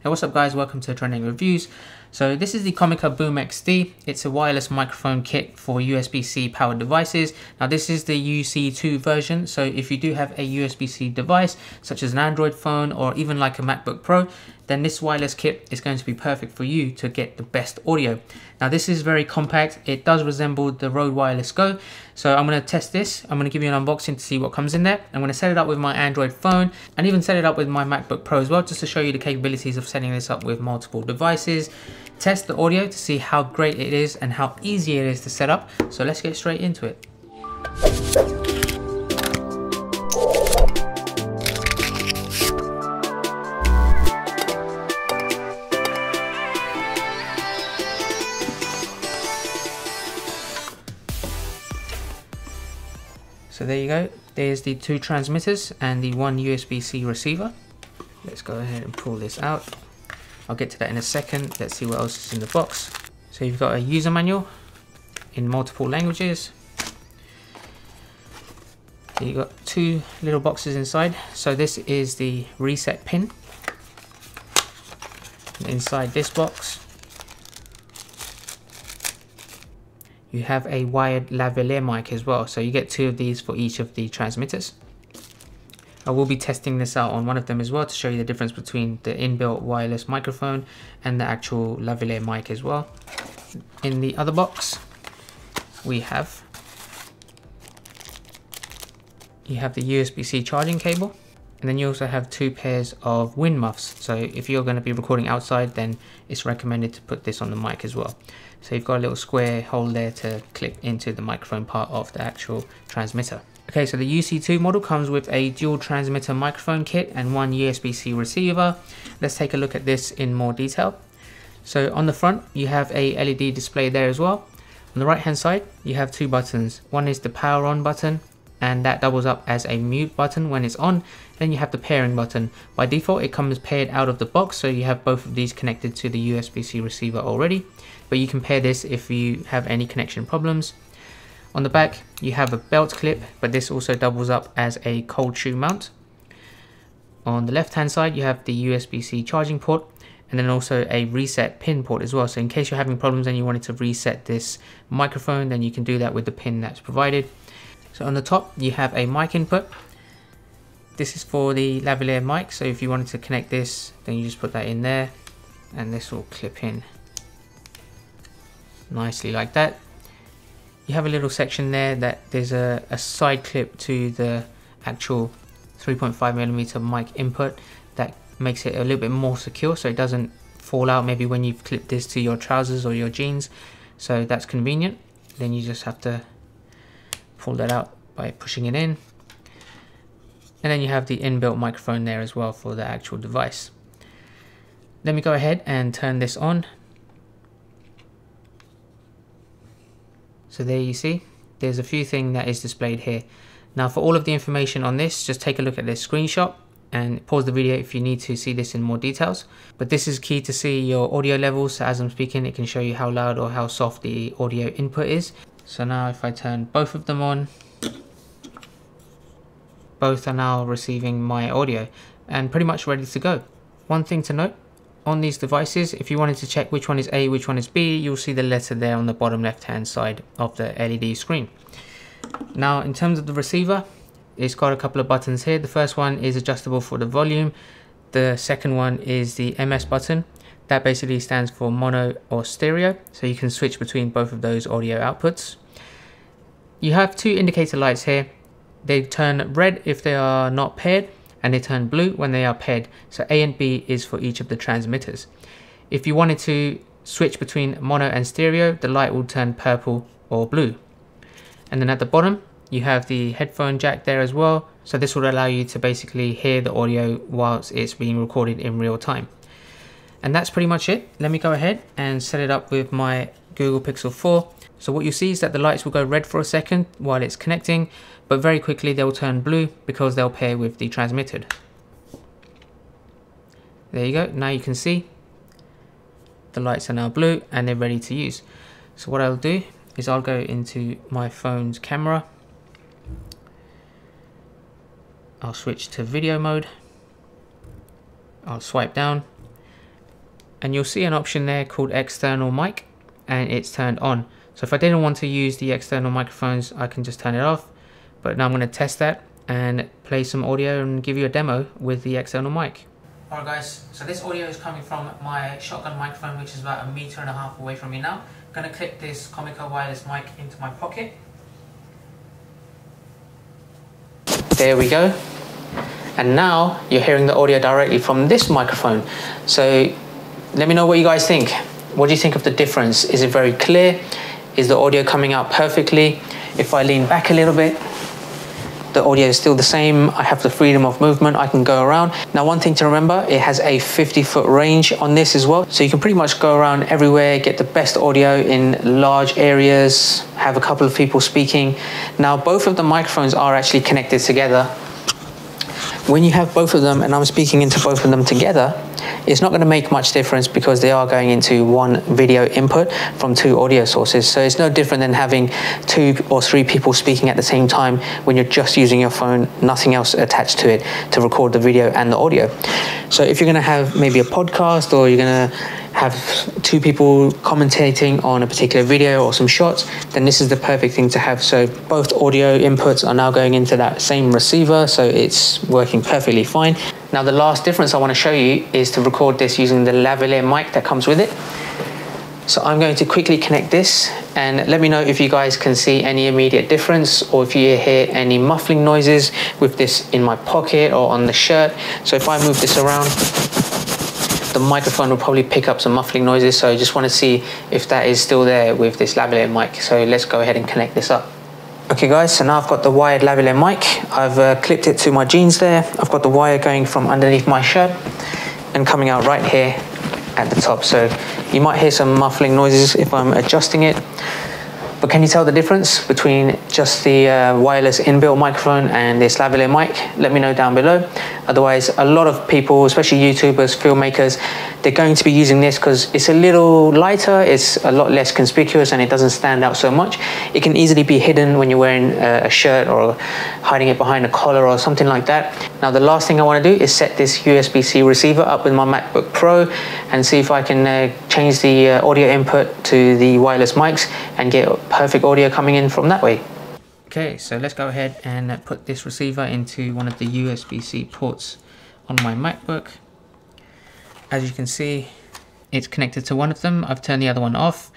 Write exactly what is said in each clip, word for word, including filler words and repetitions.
Hey, what's up guys, welcome to Trending Reviews. So this is the Comica BoomX-D. It's a wireless microphone kit for U S B C powered devices. Now this is the U C two version, so if you do have a U S B C device, such as an Android phone or even like a MacBook Pro, then this wireless kit is going to be perfect for you to get the best audio. Now this is very compact. It does resemble the Rode Wireless Go. So I'm gonna test this. I'm gonna give you an unboxing to see what comes in there. I'm gonna set it up with my Android phone and even set it up with my MacBook Pro as well, just to show you the capabilities of setting this up with multiple devices. Test the audio to see how great it is and how easy it is to set up. So let's get straight into it. So there you go. There's the two transmitters and the one U S B C receiver. Let's go ahead and pull this out. I'll get to that in a second. Let's see what else is in the box. So you've got a user manual in multiple languages. So you've got two little boxes inside. So this is the reset pin. And inside this box, you have a wired lavalier mic as well. So you get two of these for each of the transmitters. I will be testing this out on one of them as well to show you the difference between the inbuilt wireless microphone and the actual lavalier mic as well. In the other box, we have, you have the U S B C charging cable, and then you also have two pairs of wind muffs. So if you're going to be recording outside, then it's recommended to put this on the mic as well. So you've got a little square hole there to clip into the microphone part of the actual transmitter. Okay, so the U C two model comes with a dual transmitter microphone kit and one U S B C receiver. Let's take a look at this in more detail. So on the front, you have a L E D display there as well. On the right hand side, you have two buttons. One is the power on button, and that doubles up as a mute button when it's on. Then you have the pairing button. By default, it comes paired out of the box, so you have both of these connected to the U S B C receiver already, but you can pair this if you have any connection problems. On the back, you have a belt clip, but this also doubles up as a cold shoe mount. On the left-hand side, you have the U S B C charging port, and then also a reset pin port as well. So in case you're having problems and you wanted to reset this microphone, then you can do that with the pin that's provided. So on the top, you have a mic input. This is for the lavalier mic, so if you wanted to connect this, then you just put that in there, and this will clip in nicely like that. You have a little section there that there's a, a side clip to the actual three point five millimeter mic input that makes it a little bit more secure, so it doesn't fall out maybe when you've clipped this to your trousers or your jeans. So that's convenient. Then you just have to pull that out by pushing it in. And then you have the inbuilt microphone there as well for the actual device. Let me go ahead and turn this on. So there you see, there's a few things that is displayed here. Now for all of the information on this, just take a look at this screenshot and pause the video if you need to see this in more details. But this is key to see your audio levels. So as I'm speaking, it can show you how loud or how soft the audio input is. So now if I turn both of them on, both are now receiving my audio and pretty much ready to go. One thing to note, on these devices, if you wanted to check which one is A, which one is B, you'll see the letter there on the bottom left hand side of the L E D screen. Now in terms of the receiver, it's got a couple of buttons here. The first one is adjustable for the volume. The second one is the M S button. That basically stands for mono or stereo, so you can switch between both of those audio outputs. You have two indicator lights here. They turn red if they are not paired, and they turn blue when they are paired. So A and B is for each of the transmitters. If you wanted to switch between mono and stereo, the light will turn purple or blue. And then at the bottom, you have the headphone jack there as well. So this will allow you to basically hear the audio whilst it's being recorded in real time. And that's pretty much it. Let me go ahead and set it up with my Google Pixel four. So what you see is that the lights will go red for a second while it's connecting, but very quickly they'll turn blue because they'll pair with the transmitted. There you go. Now you can see the lights are now blue and they're ready to use. So what I'll do is I'll go into my phone's camera. I'll switch to video mode. I'll swipe down and you'll see an option there called external mic, and it's turned on. So if I didn't want to use the external microphones, I can just turn it off. But now I'm going to test that and play some audio and give you a demo with the external mic. Alright guys, so this audio is coming from my shotgun microphone, which is about a meter and a half away from me now. I'm going to clip this Comica wireless mic into my pocket. There we go. And now you're hearing the audio directly from this microphone. So let me know what you guys think. What do you think of the difference? Is it very clear? Is the audio coming out perfectly? If I lean back a little bit, the audio is still the same. I have the freedom of movement. I can go around. Now, one thing to remember, it has a fifty foot range on this as well. So you can pretty much go around everywhere, get the best audio in large areas, have a couple of people speaking. Now, both of the microphones are actually connected together. When you have both of them and I'm speaking into both of them together, it's not going to make much difference because they are going into one video input from two audio sources. So it's no different than having two or three people speaking at the same time when you're just using your phone, nothing else attached to it to record the video and the audio. So if you're going to have maybe a podcast or you're going to have two people commentating on a particular video or some shots, then this is the perfect thing to have. So both audio inputs are now going into that same receiver, so it's working perfectly fine. Now the last difference I want to show you is to record this using the lavalier mic that comes with it. So I'm going to quickly connect this and let me know if you guys can see any immediate difference or if you hear any muffling noises with this in my pocket or on the shirt. So if I move this around, the microphone will probably pick up some muffling noises. So I just want to see if that is still there with this lavalier mic. So let's go ahead and connect this up. Okay guys, so now I've got the wired lavalier mic. I've uh, clipped it to my jeans there. I've got the wire going from underneath my shirt and coming out right here at the top. So you might hear some muffling noises if I'm adjusting it. But can you tell the difference between just the uh, wireless inbuilt microphone and this lavalier mic? Let me know down below. Otherwise, a lot of people, especially YouTubers, filmmakers, they're going to be using this because it's a little lighter, it's a lot less conspicuous, and it doesn't stand out so much. It can easily be hidden when you're wearing a shirt or hiding it behind a collar or something like that. Now, the last thing I want to do is set this U S B C receiver up with my MacBook Pro and see if I can uh, change the uh, audio input to the wireless mics and get perfect audio coming in from that way. Okay, so let's go ahead and put this receiver into one of the U S B C ports on my MacBook. As you can see, it's connected to one of them. I've turned the other one off.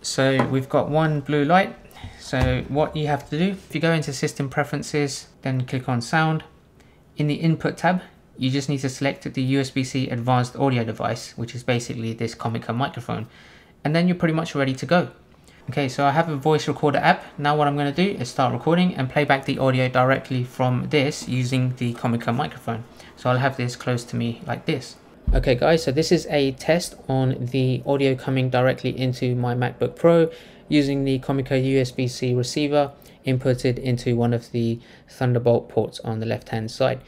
So we've got one blue light. So what you have to do, if you go into System Preferences, then click on Sound. In the Input tab, you just need to select the U S B C Advanced Audio Device, which is basically this Comica microphone. And then you're pretty much ready to go. Okay, so I have a voice recorder app. Now what I'm going to do is start recording and play back the audio directly from this using the Comica microphone. So I'll have this close to me like this. Okay guys, so this is a test on the audio coming directly into my MacBook Pro using the Comica U S B C receiver inputted into one of the Thunderbolt ports on the left hand side.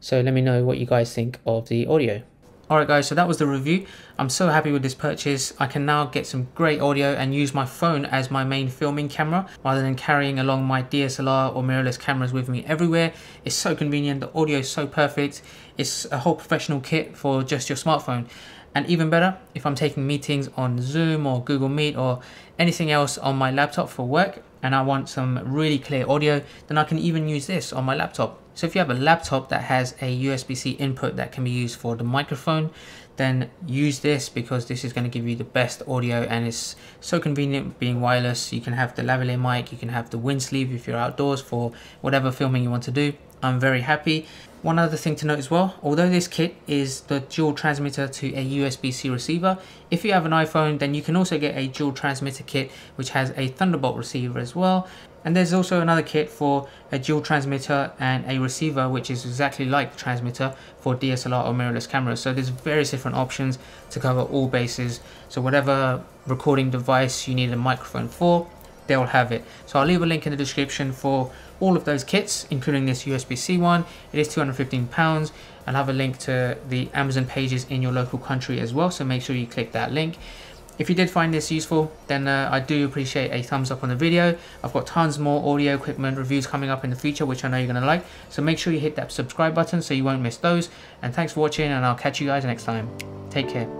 So let me know what you guys think of the audio. Alright guys, so that was the review. I'm so happy with this purchase. I can now get some great audio and use my phone as my main filming camera rather than carrying along my D S L R or mirrorless cameras with me everywhere. It's so convenient, the audio is so perfect. It's a whole professional kit for just your smartphone. And even better, if I'm taking meetings on Zoom or Google Meet or anything else on my laptop for work and I want some really clear audio, then I can even use this on my laptop. So if you have a laptop that has a U S B C input that can be used for the microphone, then use this because this is going to give you the best audio and it's so convenient being wireless. You can have the lavalier mic, you can have the wind sleeve if you're outdoors for whatever filming you want to do. I'm very happy. One other thing to note as well, although this kit is the dual transmitter to a U S B C receiver, if you have an iPhone, then you can also get a dual transmitter kit which has a Thunderbolt receiver as well. And there's also another kit for a dual transmitter and a receiver which is exactly like the transmitter for D S L R or mirrorless cameras. So there's various different options to cover all bases. So whatever recording device you need a microphone for, they'll have it. So I'll leave a link in the description for all of those kits, including this U S B C one. It is two hundred fifteen pounds. I'll have a link to the Amazon pages in your local country as well. So make sure you click that link. If you did find this useful, then uh, I do appreciate a thumbs up on the video. I've got tons more audio equipment reviews coming up in the future, which I know you're going to like. So make sure you hit that subscribe button so you won't miss those. And thanks for watching, and I'll catch you guys next time. Take care.